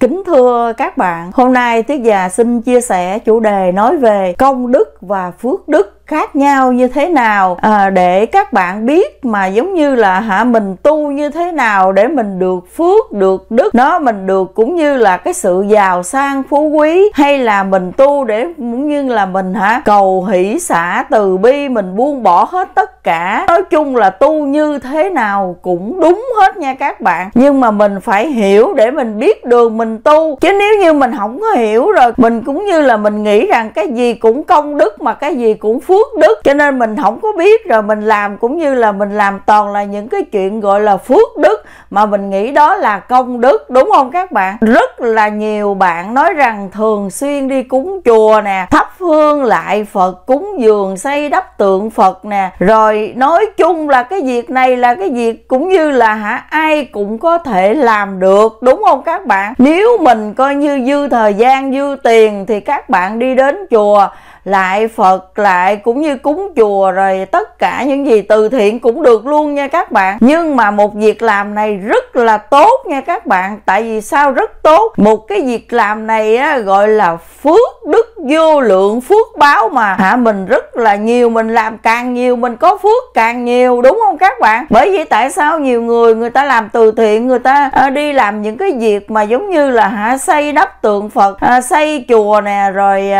Kính thưa các bạn, hôm nay Tuyết Già xin chia sẻ chủ đề nói về công đức và phước đức khác nhau như thế nào, để các bạn biết mà giống như là mình tu như thế nào để mình được phước, được đức, mình được cũng như là cái sự giàu sang phú quý, hay là mình tu để cũng như là mình cầu hỷ xả từ bi, mình buông bỏ hết tất cả. Nói chung là tu như thế nào cũng đúng hết nha các bạn, nhưng mà mình phải hiểu để mình biết đường mình tu. Chứ nếu như mình không có hiểu rồi, mình cũng như là mình nghĩ rằng cái gì cũng công đức mà cái gì cũng phước đức, cho nên mình không có biết, rồi mình làm cũng như là mình làm toàn là những cái chuyện gọi là phước đức mà mình nghĩ đó là công đức, đúng không các bạn? Rất là nhiều bạn nói rằng thường xuyên đi cúng chùa nè, thắp hương lại Phật, cúng dường xây đắp tượng Phật nè, rồi nói chung là cái việc này là cái việc cũng như là ai cũng có thể làm được, đúng không các bạn? Nếu mình coi như dư thời gian dư tiền thì các bạn đi đến chùa lại Phật, lại cũng như cúng chùa, rồi tất cả những gì từ thiện cũng được luôn nha các bạn. Nhưng mà một việc làm này rất là tốt nha các bạn. Tại vì sao rất tốt? Một cái việc làm này gọi là phước đức vô lượng, phước báo mà mình rất là nhiều, mình làm càng nhiều mình có phước càng nhiều, đúng không các bạn? Bởi vì tại sao nhiều người người ta làm từ thiện, người ta đi làm những cái việc mà giống như là xây đắp tượng Phật, xây chùa nè, rồi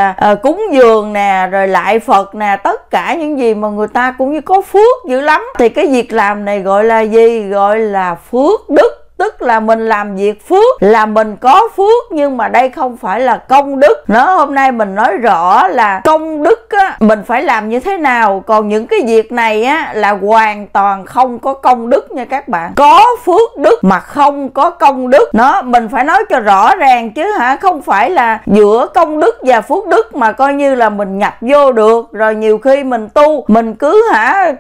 cúng dường nè, rồi lại Phật nè, tất cả những gì mà người ta cũng như có phước dữ lắm. Thì cái việc làm này gọi là gì? Gọi là phước đức. Tức là mình làm việc phước, là mình có phước, nhưng mà đây không phải là công đức. Hôm nay mình nói rõ là công đức mình phải làm như thế nào, còn những cái việc này là hoàn toàn không có công đức nha các bạn. Có phước đức mà không có công đức. Mình phải nói cho rõ ràng chứ không phải là giữa công đức và phước đức mà coi như là mình nhập vô được. Rồi nhiều khi mình tu, mình cứ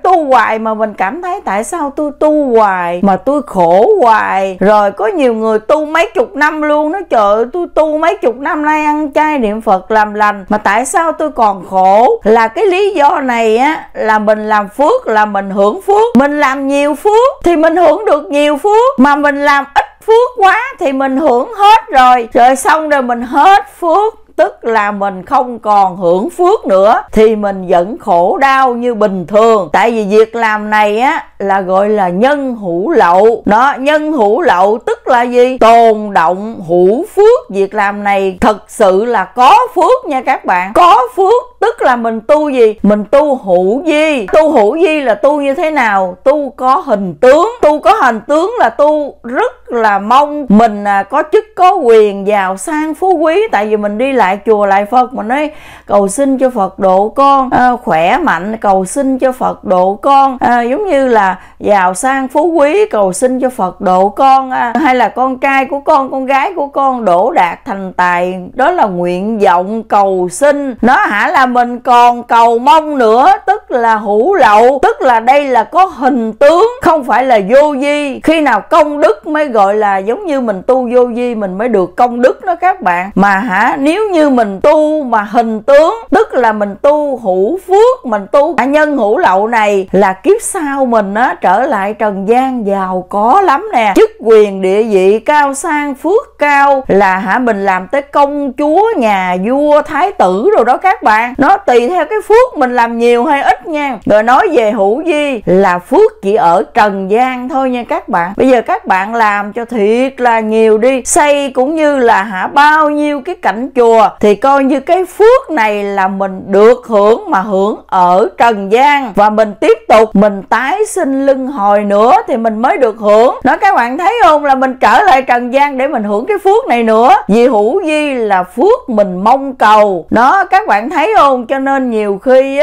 tu hoài mà mình cảm thấy tại sao tôi tu hoài mà tôi khổ hoài. Rồi có nhiều người tu mấy chục năm luôn, nói trời ơi, tôi tu mấy chục năm nay ăn chay niệm Phật làm lành mà tại sao tôi còn khổ. Là cái lý do này là mình làm phước là mình hưởng phước. Mình làm nhiều phước thì mình hưởng được nhiều phước, mà mình làm ít phước quá thì mình hưởng hết rồi, rồi xong rồi mình hết phước, tức là mình không còn hưởng phước nữa thì mình vẫn khổ đau như bình thường. Tại vì việc làm này là gọi là nhân hữu lậu. Nhân hữu lậu tức là gì? Tồn động hữu phước. Việc làm này thật sự là có phước nha các bạn. Có phước tức là mình tu gì? Mình tu hữu vi. Tu hữu vi là tu như thế nào? Tu có hình tướng. Tu có hình tướng là tu rất là mong mình có chức có quyền, giàu sang phú quý. Tại vì mình đi lại chùa lại Phật, mình nói cầu xin cho Phật độ con khỏe mạnh, cầu xin cho Phật độ con giống như là giàu sang phú quý, cầu xin cho Phật độ con hay là con trai của con, gái của con đỗ đạt thành tài. Đó là nguyện vọng cầu xin. Là mình còn cầu mong nữa, tức là hữu lậu, tức là đây là có hình tướng, không phải là vô vi. Khi nào công đức mới gọi là giống như mình tu vô vi mình mới được công đức đó các bạn. Mà nếu như mình tu mà hình tướng, tức là mình tu hữu phước, mình tu nhân hữu lậu này là kiếp sau mình trở lại trần gian giàu có lắm nè, chức quyền địa vị cao sang phước cao, là mình làm tới công chúa, nhà vua, thái tử rồi đó các bạn. Nó tùy theo cái phước mình làm nhiều hay ít nha. Rồi nói về hữu vi là phước chỉ ở trần gian thôi nha các bạn. Bây giờ các bạn làm cho thiệt là nhiều đi, xây cũng như là bao nhiêu cái cảnh chùa, thì coi như cái phước này là mình được hưởng, mà hưởng ở trần gian. Và mình tiếp tục mình tái sinh luân hồi nữa thì mình mới được hưởng. Các bạn thấy không, là mình trở lại trần gian để mình hưởng cái phước này nữa. Vì hữu vi là phước mình mong cầu. Các bạn thấy không? Cho nên nhiều khi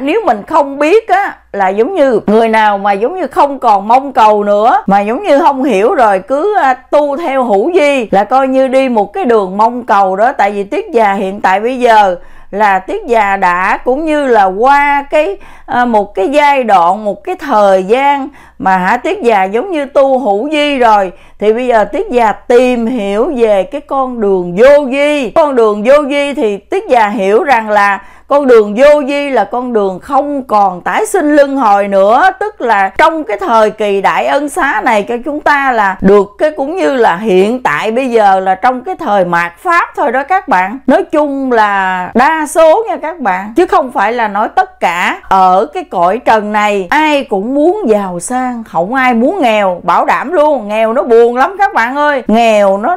nếu mình không biết là giống như người nào mà giống như không còn mong cầu nữa, mà giống như không hiểu rồi cứ tu theo hữu vi là coi như đi một cái đường mong cầu đó. Tại vì Tuyết Già hiện tại bây giờ là Tuyết Già đã cũng như là qua một cái giai đoạn, một cái thời gian mà Tuyết Già giống như tu hữu vi rồi, thì bây giờ Tuyết Già tìm hiểu về cái con đường vô vi. Con đường vô vi thì Tuyết Già hiểu rằng là con đường vô vi là con đường không còn tái sinh luân hồi nữa. Tức là trong cái thời kỳ đại ân xá này cho chúng ta là được cái, cũng như là hiện tại bây giờ là trong cái thời mạt pháp thôi đó các bạn. Nói chung là đa số nha các bạn, chứ không phải là nói tất cả. Ở cái cõi trần này ai cũng muốn giàu sang, không ai muốn nghèo, bảo đảm luôn. Nghèo nó buồn lắm các bạn ơi, nghèo nó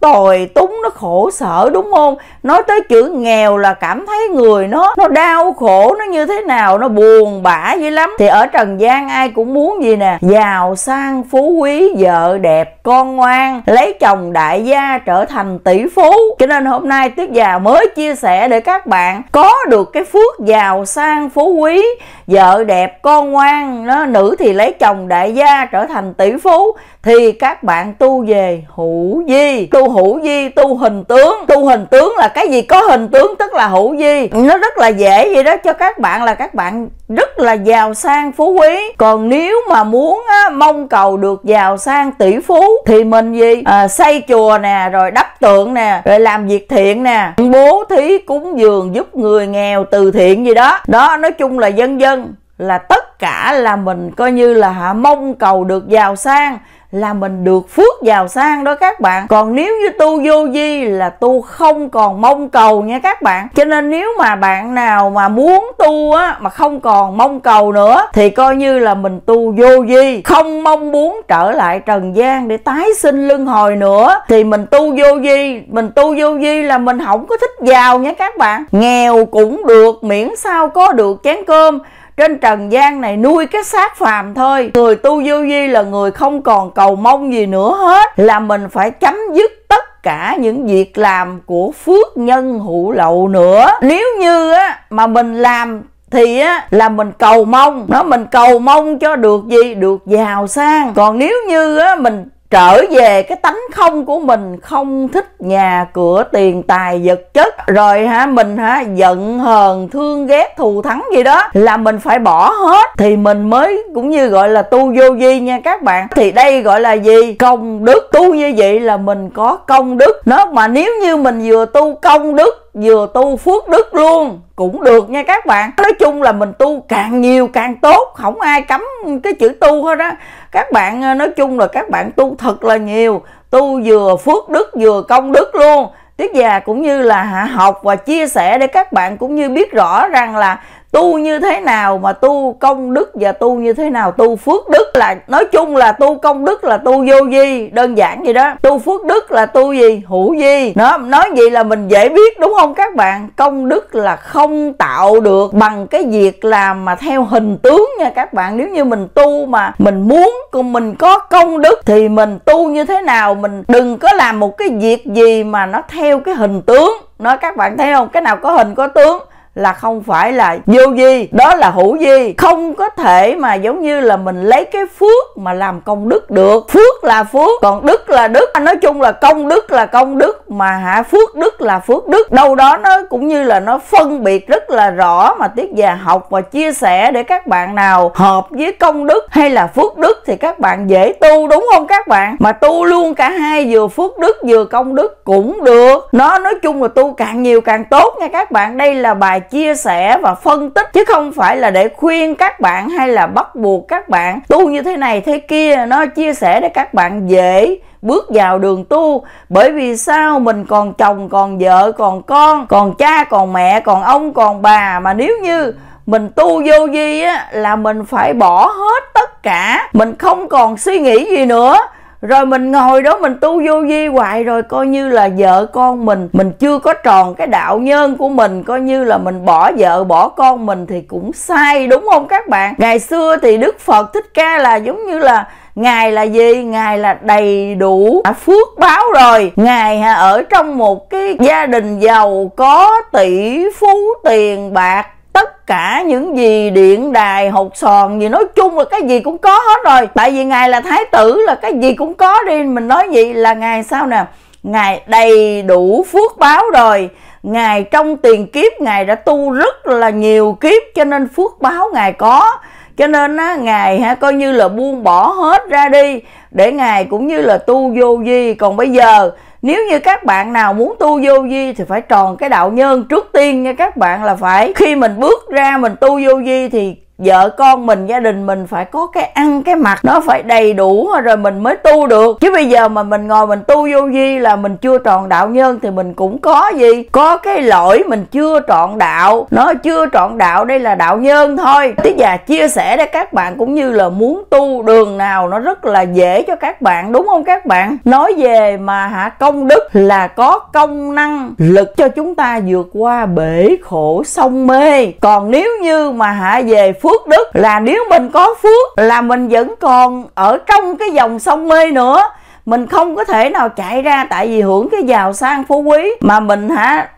tồi túng, nó khổ sở, đúng không? Nói tới chữ nghèo là cảm thấy người nó đau khổ, nó như thế nào, nó buồn bã dữ lắm. Thì ở trần gian ai cũng muốn gì nè, giàu sang phú quý, vợ đẹp con ngoan, lấy chồng đại gia, trở thành tỷ phú. Cho nên hôm nay Tuyết Già mới chia sẻ để các bạn có được cái phước giàu sang phú quý, vợ đẹp con ngoan, nữ thì lấy chồng đại gia, trở thành tỷ phú, thì các bạn tu về hữu vi. Tu hữu vi, tu hình tướng. Tu hình tướng là cái gì có hình tướng tức là hữu vi. Nó rất là dễ vậy đó cho các bạn, là các bạn rất là giàu sang phú quý. Còn nếu mà muốn mong cầu được giàu sang tỷ phú thì mình gì xây chùa nè, rồi đắp tượng nè, rồi làm việc thiện nè, bố thí cúng dường, giúp người nghèo, từ thiện gì đó đó. Nói chung là vân vân, là tất cả là mình coi như là mong cầu được giàu sang, là mình được phước giàu sang đó các bạn. Còn nếu như tu vô vi là tu không còn mong cầu nha các bạn. Cho nên nếu mà bạn nào mà muốn tu mà không còn mong cầu nữa thì coi như là mình tu vô vi, không mong muốn trở lại trần gian để tái sinh luân hồi nữa, thì mình tu vô vi. Mình tu vô vi là mình không có thích giàu nha các bạn, nghèo cũng được, miễn sao có được chén cơm. Trên trần gian này nuôi cái xác phàm thôi. Người tu vô vi là người không còn cầu mong gì nữa hết, là mình phải chấm dứt tất cả những việc làm của phước nhân hữu lậu nữa. Nếu như mà mình làm thì là mình cầu mong, mình cầu mong cho được gì, được giàu sang. Còn nếu như mình trở về cái tánh không của mình, không thích nhà cửa tiền tài vật chất, rồi mình giận hờn thương ghét thù thắng gì đó, là mình phải bỏ hết thì mình mới cũng như gọi là tu vô vi nha các bạn. Thì đây gọi là gì? Công đức. Tu như vậy là mình có công đức. Mà nếu như mình vừa tu công đức vừa tu phước đức luôn cũng được nha các bạn. Nói chung là mình tu càng nhiều càng tốt, không ai cấm cái chữ tu hết á các bạn. Nói chung là các bạn tu thật là nhiều, tu vừa phước đức vừa công đức luôn. Tuyết Già cũng như là học và chia sẻ để các bạn cũng như biết rõ rằng là tu như thế nào mà tu công đức, và tu như thế nào tu phước đức. Là nói chung là tu công đức là tu vô vi, đơn giản vậy đó. Tu phước đức là tu gì? Hữu vi. Nói vậy là mình dễ biết đúng không các bạn? Công đức là không tạo được bằng cái việc làm mà theo hình tướng nha các bạn. Nếu như mình tu mà mình muốn mình có công đức thì mình tu như thế nào, mình đừng có làm một cái việc gì mà nó theo cái hình tướng. Các bạn thấy không? Cái nào có hình có tướng là không phải là vô vi, đó là hữu vi. Không có thể mà giống như là mình lấy cái phước mà làm công đức được. Phước là phước, còn đức là đức. Nói chung là công đức là công đức, mà phước đức là phước đức. Đâu đó nó cũng như là nó phân biệt rất là rõ, mà Tuyết Già học và chia sẻ để các bạn nào hợp với công đức hay là phước đức thì các bạn dễ tu đúng không các bạn? Mà tu luôn cả hai, vừa phước đức vừa công đức cũng được. Nói chung là tu càng nhiều càng tốt nha các bạn. Đây là bài chia sẻ và phân tích, chứ không phải là để khuyên các bạn hay là bắt buộc các bạn tu như thế này thế kia. Nó chia sẻ để các bạn dễ bước vào đường tu. Bởi vì sao? Mình còn chồng, còn vợ, còn con, còn cha, còn mẹ, còn ông, còn bà. Mà nếu như mình tu vô vi là mình phải bỏ hết tất cả, mình không còn suy nghĩ gì nữa. Rồi mình ngồi đó mình tu vô vi hoài, rồi coi như là vợ con mình chưa có tròn cái đạo nhân của mình, coi như là mình bỏ vợ bỏ con mình thì cũng sai đúng không các bạn? Ngày xưa thì Đức Phật Thích Ca là giống như là Ngài là gì? Ngài là đầy đủ phước báo rồi. Ngài ở trong một cái gia đình giàu có, tỷ phú tiền bạc, tất cả những gì điện đài hột sòn gì, nói chung là cái gì cũng có hết rồi. Tại vì Ngài là Thái tử, là cái gì cũng có đi. Mình nói vậy là Ngài sao nè? Ngài đầy đủ phước báo rồi. Ngài trong tiền kiếp Ngài đã tu rất là nhiều kiếp, cho nên phước báo Ngài có. Cho nên á, Ngài coi như là buông bỏ hết ra đi để Ngài cũng như là tu vô vi. Còn bây giờ nếu như các bạn nào muốn tu vô vi thì phải tròn cái đạo nhân trước tiên nha các bạn, là phải khi mình bước ra mình tu vô vi thì vợ con mình, gia đình mình phải có cái ăn cái mặc nó phải đầy đủ rồi mình mới tu được. Chứ bây giờ mà mình ngồi mình tu vô vi là mình chưa tròn đạo nhân thì mình cũng có gì, có cái lỗi mình chưa trọn đạo, nó chưa trọn đạo, đây là đạo nhân thôi. Tí già chia sẻ để các bạn cũng như là muốn tu đường nào nó rất là dễ cho các bạn, đúng không các bạn? Nói về mà công đức là có công năng lực cho chúng ta vượt qua bể khổ sông mê. Còn nếu như mà về phước phước đức là nếu mình có phước là mình vẫn còn ở trong cái dòng sông mê nữa, mình không có thể nào chạy ra, tại vì hưởng cái giàu sang phú quý mà mình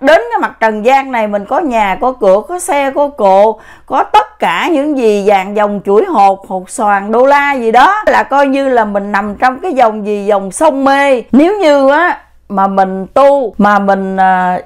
đến cái mặt trần gian này mình có nhà có cửa có xe có cộ, có tất cả những gì vàng dòng chuỗi hột, hột xoàn đô la gì đó, là coi như là mình nằm trong cái dòng gì, dòng sông mê. Nếu như á mà mình tu mà mình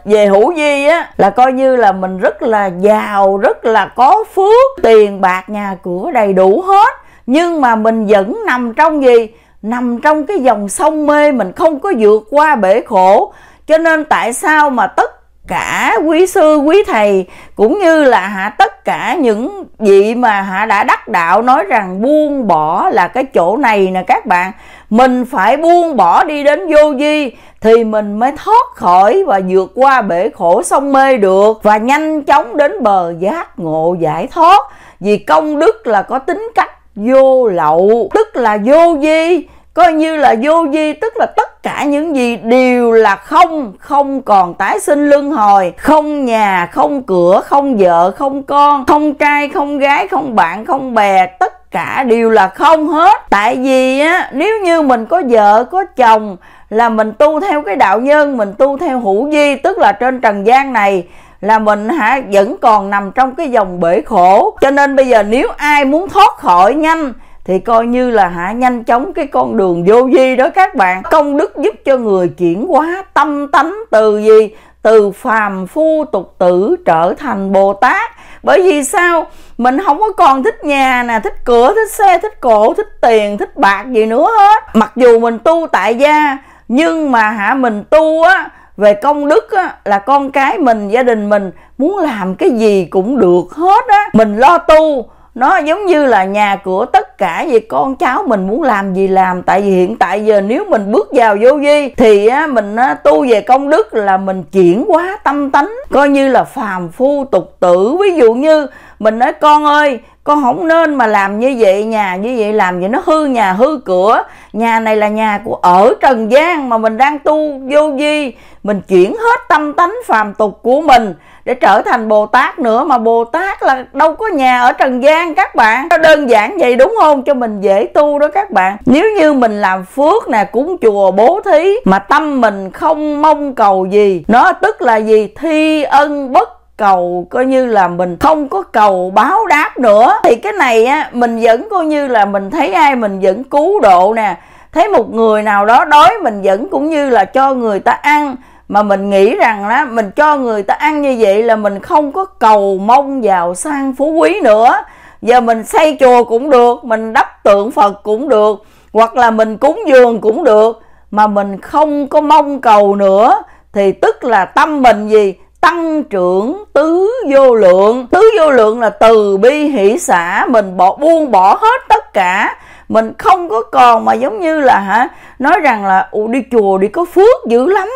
về hữu vi á là coi như là mình rất là giàu, rất là có phước, tiền bạc nhà cửa đầy đủ hết, nhưng mà mình vẫn nằm trong gì, nằm trong cái dòng sông mê, mình không có vượt qua bể khổ. Cho nên tại sao mà tất cả quý sư quý thầy cũng như là tất cả những vị mà đã đắc đạo nói rằng buông bỏ là cái chỗ này nè các bạn, mình phải buông bỏ đi đến vô vi thì mình mới thoát khỏi và vượt qua bể khổ sông mê được, và nhanh chóng đến bờ giác ngộ giải thoát. Vì công đức là có tính cách vô lậu, tức là vô vi, coi như là vô vi tức là tất cả những gì đều là không, không còn tái sinh luân hồi, không nhà, không cửa, không vợ, không con, không trai, không gái, không bạn, không bè, tất cả đều là không hết. Tại vì á, nếu như mình có vợ, có chồng là mình tu theo cái đạo nhân, mình tu theo hữu vi, tức là trên trần gian này là mình vẫn còn nằm trong cái dòng bể khổ. Cho nên bây giờ nếu ai muốn thoát khỏi nhanh thì coi như là nhanh chóng cái con đường vô vi đó các bạn. Công đức giúp cho người chuyển hóa tâm tánh từ gì, từ phàm phu tục tử trở thành Bồ Tát. Bởi vì sao? Mình không có còn thích nhà nè, thích cửa, thích xe, thích cổ, thích tiền, thích bạc gì nữa hết. Mặc dù mình tu tại gia nhưng mà mình tu á về công đức á, là con cái mình, gia đình mình muốn làm cái gì cũng được hết á, mình lo tu. Nó giống như là nhà cửa tất cả vì con cháu mình muốn làm gì làm. Tại vì hiện tại giờ nếu mình bước vào vô vi thì mình tu về công đức là mình chuyển hóa tâm tánh, coi như là phàm phu tục tử. Ví dụ như mình nói con ơi, con không nên mà làm như vậy, nhà như vậy làm vậy nó hư nhà hư cửa. Nhà này là nhà của ở trần gian mà mình đang tu vô vi, mình chuyển hết tâm tánh phàm tục của mình để trở thành Bồ Tát nữa. Mà Bồ Tát là đâu có nhà ở trần gian các bạn, nó đơn giản vậy đúng không, cho mình dễ tu đó các bạn. Nếu như mình làm phước nè, cúng chùa bố thí mà tâm mình không mong cầu gì, nó tức là gì, thi ân bất cầu, coi như là mình không có cầu báo đáp nữa. Thì cái này á, mình vẫn coi như là mình thấy ai mình vẫn cứu độ nè, thấy một người nào đó đói mình vẫn cũng như là cho người ta ăn. Mà mình nghĩ rằng là mình cho người ta ăn như vậy là mình không có cầu mong giàu sang phú quý nữa. Giờ mình xây chùa cũng được, mình đắp tượng Phật cũng được, hoặc là mình cúng dường cũng được, mà mình không có mong cầu nữa thì tức là tâm mình gì, tăng trưởng tứ vô lượng. Tứ vô lượng là từ bi hỷ xả, mình buông bỏ hết tất cả, mình không có còn mà giống như là nói rằng là đi chùa đi có phước dữ lắm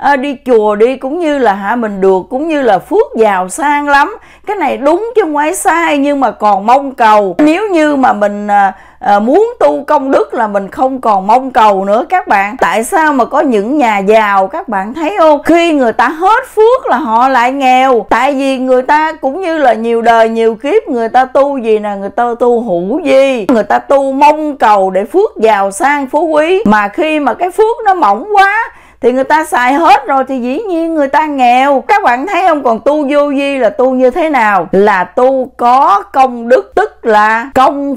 á, đi chùa đi cũng như là mình được cũng như là phước giàu sang lắm. Cái này đúng chứ không phải sai, nhưng mà còn mong cầu. Nếu như mà mình muốn tu công đức là mình không còn mong cầu nữa các bạn. Tại sao mà có những nhà giàu các bạn thấy không, khi người ta hết phước là họ lại nghèo. Tại vì người ta cũng như là nhiều đời nhiều kiếp người ta tu gì nè, người ta tu hữu vi, người ta tu mong cầu để phước giàu sang phú quý. Mà khi mà cái phước nó mỏng quá thì người ta xài hết rồi thì dĩ nhiên người ta nghèo. Các bạn thấy không, còn tu vô vi là tu như thế nào? Là tu có công đức, tức là công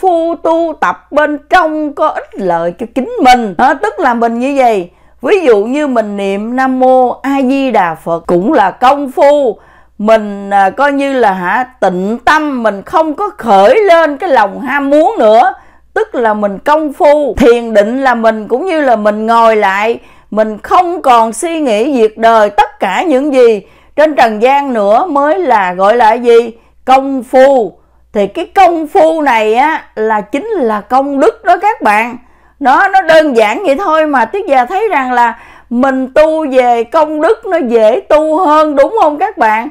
phu tu tập bên trong có ích lợi cho chính mình. Tức là mình như vậy, ví dụ như mình niệm Nam Mô A Di Đà Phật cũng là công phu, mình coi như là tịnh tâm, mình không có khởi lên cái lòng ham muốn nữa, tức là mình công phu. Thiền định là mình cũng như là mình ngồi lại, mình không còn suy nghĩ việc đời, tất cả những gì trên trần gian nữa mới là gọi là gì? Công phu. Thì cái công phu này á là chính là công đức đó các bạn. Nó đơn giản vậy thôi mà Tuyết Già thấy rằng là mình tu về công đức nó dễ tu hơn, đúng không các bạn?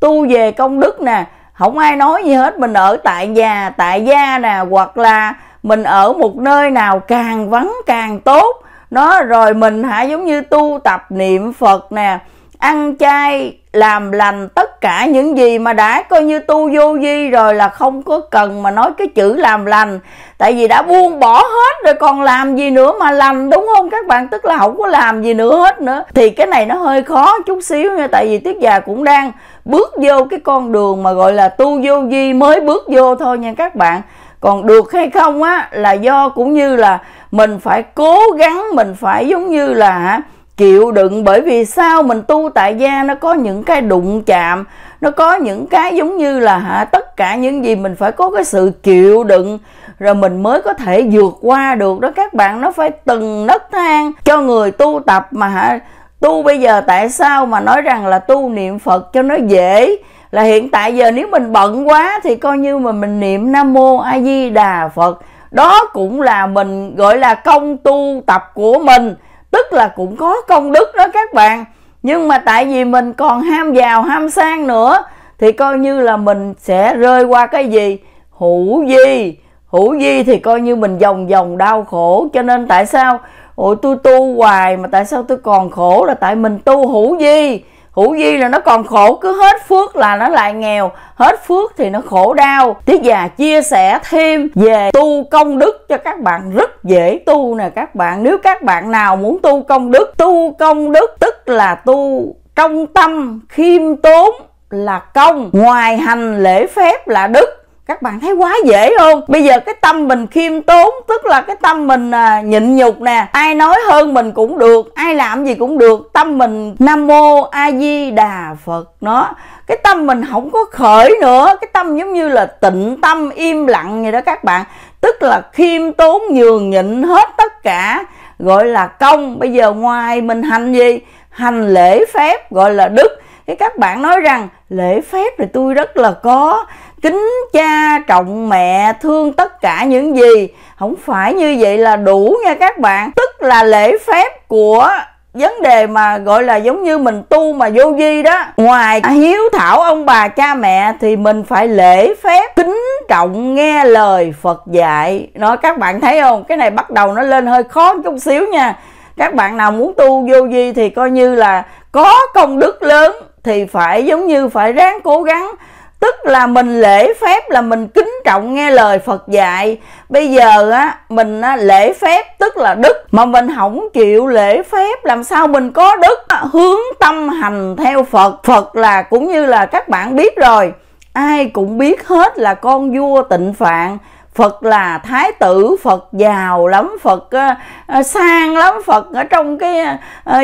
Tu về công đức nè, không ai nói gì hết. Mình ở tại nhà, tại gia nè, hoặc là mình ở một nơi nào càng vắng càng tốt. Nó rồi mình giống như tu tập niệm Phật nè, ăn chay, làm lành, tất cả những gì mà đã coi như tu vô vi rồi là không có cần mà nói cái chữ làm lành. Tại vì đã buông bỏ hết rồi còn làm gì nữa mà lành, đúng không các bạn? Tức là không có làm gì nữa hết nữa. Thì cái này nó hơi khó chút xíu nha. Tại vì Tuyết Già cũng đang bước vô cái con đường mà gọi là tu vô vi, mới bước vô thôi nha các bạn. Còn được hay không á là do cũng như là mình phải cố gắng, mình phải giống như là chịu đựng. Bởi vì sao? Mình tu tại gia nó có những cái đụng chạm, nó có những cái giống như là tất cả những gì mình phải có cái sự chịu đựng rồi mình mới có thể vượt qua được đó các bạn. Nó phải từng nấc thang cho người tu tập mà tu bây giờ. Tại sao mà nói rằng là tu niệm Phật cho nó dễ? Là hiện tại giờ nếu mình bận quá thì coi như mà mình niệm Nam Mô A Di Đà Phật, đó cũng là mình gọi là công tu tập của mình, tức là cũng có công đức đó các bạn. Nhưng mà tại vì mình còn ham giàu ham sang nữa thì coi như là mình sẽ rơi qua cái gì? Hữu vi. Hữu vi thì coi như mình vòng vòng đau khổ. Cho nên tại sao ôi tôi tu hoài mà tại sao tôi còn khổ? Là tại mình tu hữu vi. Hữu vi là nó còn khổ, cứ hết phước là nó lại nghèo, hết phước thì nó khổ đau. Tuyết Già chia sẻ thêm về tu công đức cho các bạn rất dễ tu nè các bạn. Nếu các bạn nào muốn tu công đức, tu công đức tức là tu trong tâm, khiêm tốn là công, ngoài hành lễ phép là đức. Các bạn thấy quá dễ không? Bây giờ cái tâm mình khiêm tốn, tức là cái tâm mình nhịn nhục nè, ai nói hơn mình cũng được, ai làm gì cũng được. Tâm mình Nam Mô A Di Đà Phật nó, cái tâm mình không có khởi nữa, cái tâm giống như là tịnh tâm im lặng vậy đó các bạn. Tức là khiêm tốn nhường nhịn hết tất cả, gọi là công. Bây giờ ngoài mình hành gì? Hành lễ phép gọi là đức. Cái các bạn nói rằng lễ phép thì tôi rất là có, kính cha trọng mẹ, thương tất cả những gì. Không phải như vậy là đủ nha các bạn. Tức là lễ phép của vấn đề mà gọi là giống như mình tu mà vô vi đó, ngoài hiếu thảo ông bà cha mẹ thì mình phải lễ phép, kính trọng nghe lời Phật dạy. Nó các bạn thấy không? Cái này bắt đầu nó lên hơi khó chút xíu nha. Các bạn nào muốn tu vô vi thì coi như là có công đức lớn thì phải giống như phải ráng cố gắng. Tức là mình lễ phép là mình kính trọng nghe lời Phật dạy. Bây giờ mình lễ phép tức là đức, mà mình không chịu lễ phép làm sao mình có đức? Hướng tâm hành theo Phật. Phật là cũng như là các bạn biết rồi, ai cũng biết hết là con vua Tịnh Phạn. Phật là thái tử, Phật giàu lắm, Phật sang lắm, Phật ở trong cái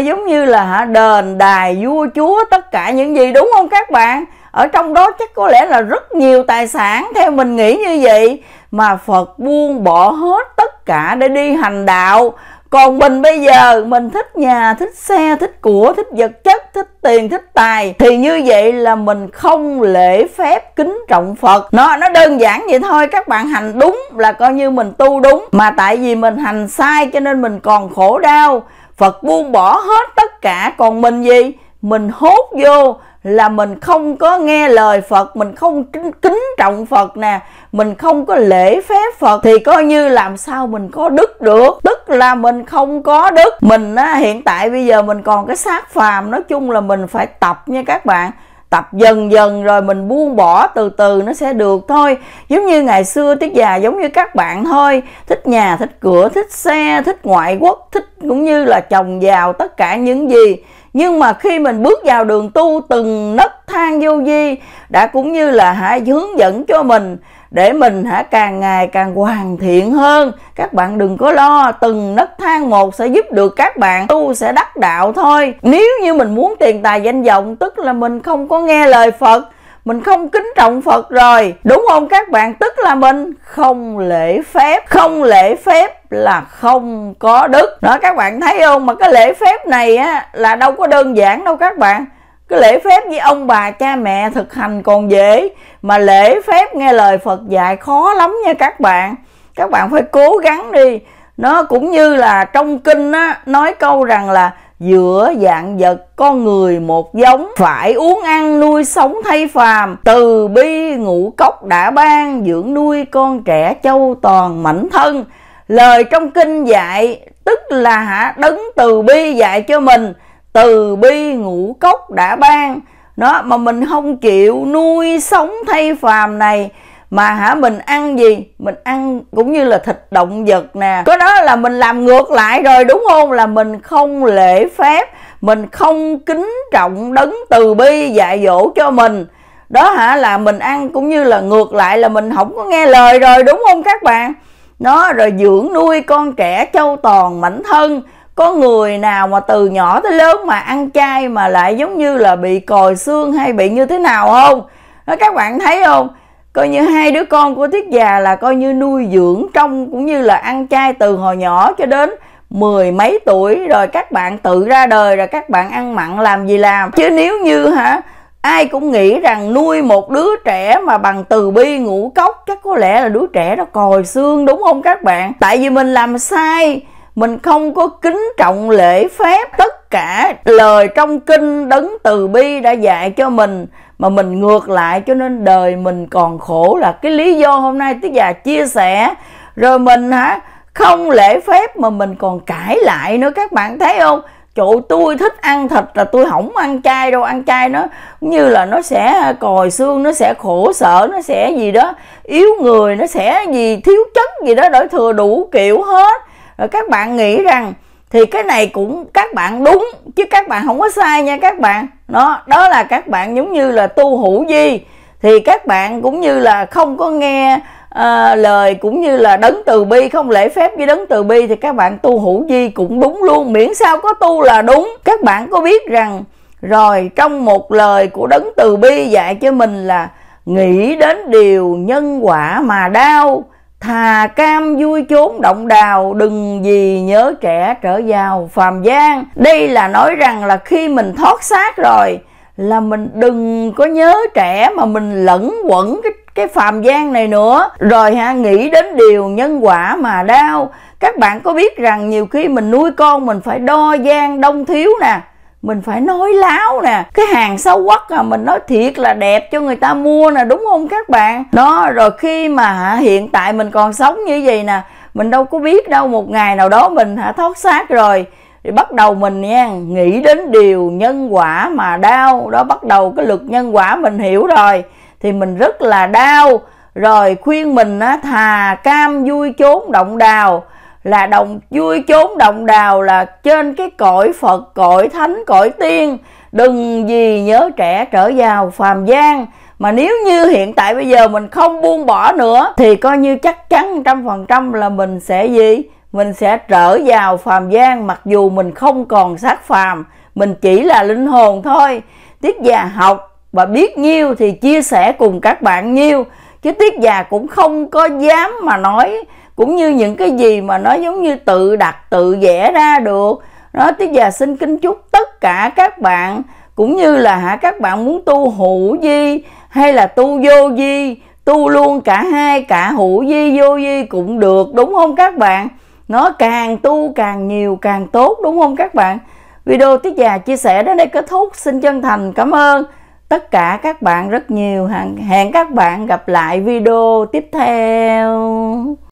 giống như là đền đài vua chúa tất cả những gì, đúng không các bạn? Ở trong đó chắc có lẽ là rất nhiều tài sản, theo mình nghĩ như vậy. Mà Phật buông bỏ hết tất cả để đi hành đạo. Còn mình bây giờ mình thích nhà, thích xe, thích của, thích vật chất, thích tiền, thích tài, thì như vậy là mình không lễ phép kính trọng Phật. Nó đơn giản vậy thôi. Các bạn hành đúng là coi như mình tu đúng, mà tại vì mình hành sai cho nên mình còn khổ đau. Phật buông bỏ hết tất cả, còn mình gì? Mình hốt vô là mình không có nghe lời Phật, mình không kính trọng Phật nè, mình không có lễ phép Phật, thì coi như làm sao mình có đức được? Tức là mình không có đức. Mình hiện tại bây giờ mình còn cái xác phàm, nói chung là mình phải tập nha các bạn. Tập dần dần rồi mình buông bỏ từ từ nó sẽ được thôi. Giống như ngày xưa Tuyết Già giống như các bạn thôi, thích nhà, thích cửa, thích xe, thích ngoại quốc, thích cũng như là chồng giàu tất cả những gì. Nhưng mà khi mình bước vào đường tu, từng nấc thang vô vi đã cũng như là hướng dẫn cho mình để mình càng ngày càng hoàn thiện hơn. Các bạn đừng có lo, từng nấc thang một sẽ giúp được các bạn, tu sẽ đắc đạo thôi. Nếu như mình muốn tiền tài danh vọng, tức là mình không có nghe lời Phật, mình không kính trọng Phật rồi, đúng không các bạn? Tức là mình không lễ phép. Không lễ phép là không có đức đó, các bạn thấy không? Mà cái lễ phép này á, là đâu có đơn giản đâu các bạn. Cái lễ phép với ông bà cha mẹ thực hành còn dễ, mà lễ phép nghe lời Phật dạy khó lắm nha các bạn. Các bạn phải cố gắng đi. Nó cũng như là trong kinh á, nói câu rằng là giữa vạn vật con người một giống, phải uống ăn nuôi sống thay phàm, từ bi ngũ cốc đã ban, dưỡng nuôi con trẻ châu toàn mảnh thân. Lời trong kinh dạy tức là đấng từ bi dạy cho mình, từ bi ngũ cốc đã ban đó, mà mình không chịu nuôi sống thay phàm này, mà mình ăn gì? Mình ăn cũng như là thịt động vật nè. Có đó là mình làm ngược lại rồi, đúng không? Là mình không lễ phép, mình không kính trọng đấng từ bi dạy dỗ cho mình. Đó là mình ăn cũng như là ngược lại, là mình không có nghe lời rồi, đúng không các bạn? Nó rồi dưỡng nuôi con trẻ châu toàn mảnh thân. Có người nào mà từ nhỏ tới lớn mà ăn chay mà lại giống như là bị còi xương hay bị như thế nào không? Đó, các bạn thấy không? Coi như hai đứa con của Thuyết Già là coi như nuôi dưỡng trong cũng như là ăn chay từ hồi nhỏ cho đến mười mấy tuổi, rồi các bạn tự ra đời rồi các bạn ăn mặn làm gì làm. Chứ nếu như ai cũng nghĩ rằng nuôi một đứa trẻ mà bằng từ bi ngũ cốc, chắc có lẽ là đứa trẻ nó còi xương, đúng không các bạn? Tại vì mình làm sai, mình không có kính trọng lễ phép. Tất cả lời trong kinh đấng từ bi đã dạy cho mình, mà mình ngược lại cho nên đời mình còn khổ. Là cái lý do hôm nay Thuyết Già chia sẻ. Rồi mình không lễ phép mà mình còn cãi lại nữa, các bạn thấy không? Chỗ tôi thích ăn thịt là tôi không ăn chay đâu, ăn chay nó cũng như là nó sẽ còi xương, nó sẽ khổ sở, nó sẽ gì đó yếu người, nó sẽ gì thiếu chất gì đó, đổi thừa đủ kiểu hết. Rồi các bạn nghĩ rằng thì cái này cũng các bạn đúng, chứ các bạn không có sai nha các bạn. Đó là các bạn giống như là tu hữu vi, thì các bạn cũng như là không có nghe lời cũng như là đấng từ bi, không lễ phép với đấng từ bi, thì các bạn tu hữu vi cũng đúng luôn, miễn sao có tu là đúng. Các bạn có biết rằng rồi trong một lời của đấng từ bi dạy cho mình là nghĩ đến điều nhân quả mà đau, thà cam vui chốn động đào, đừng vì nhớ trẻ trở vào phàm gian. Đây là nói rằng là khi mình thoát xác rồi là mình đừng có nhớ trẻ mà mình lẫn quẩn cái phàm gian này nữa. Rồi nghĩ đến điều nhân quả mà đau. Các bạn có biết rằng nhiều khi mình nuôi con mình phải đo gian đông thiếu nè, mình phải nói láo nè, cái hàng xấu quắc mình nói thiệt là đẹp cho người ta mua nè, đúng không các bạn? Đó, rồi khi mà hiện tại mình còn sống như vậy nè, mình đâu có biết đâu, một ngày nào đó mình thoát xác rồi thì bắt đầu mình nghĩ đến điều nhân quả mà đau. Đó, bắt đầu cái luật nhân quả mình hiểu rồi thì mình rất là đau. Rồi khuyên mình thà cam vui chốn động đào, là vui chốn động đào là trên cái cõi Phật, cõi Thánh, cõi Tiên, đừng vì nhớ trẻ trở vào phàm gian. Mà nếu như hiện tại bây giờ mình không buông bỏ nữa thì coi như chắc chắn 100% là mình sẽ gì? Mình sẽ trở vào phàm gian, mặc dù mình không còn xác phàm, mình chỉ là linh hồn thôi. Thuyết Già học và biết nhiêu thì chia sẻ cùng các bạn nhiêu, chứ Thuyết Già cũng không có dám mà nói cũng như những cái gì mà nó giống như tự đặt tự vẽ ra được. Đó, Thuyết Già xin kính chúc tất cả các bạn cũng như là các bạn muốn tu hữu vi hay là tu vô vi, tu luôn cả hai, cả hữu vi vô vi cũng được, đúng không các bạn? Nó càng tu càng nhiều càng tốt, đúng không các bạn? Video Thuyết Già chia sẻ đến đây kết thúc. Xin chân thành cảm ơn tất cả các bạn rất nhiều. Hẹn các bạn gặp lại video tiếp theo.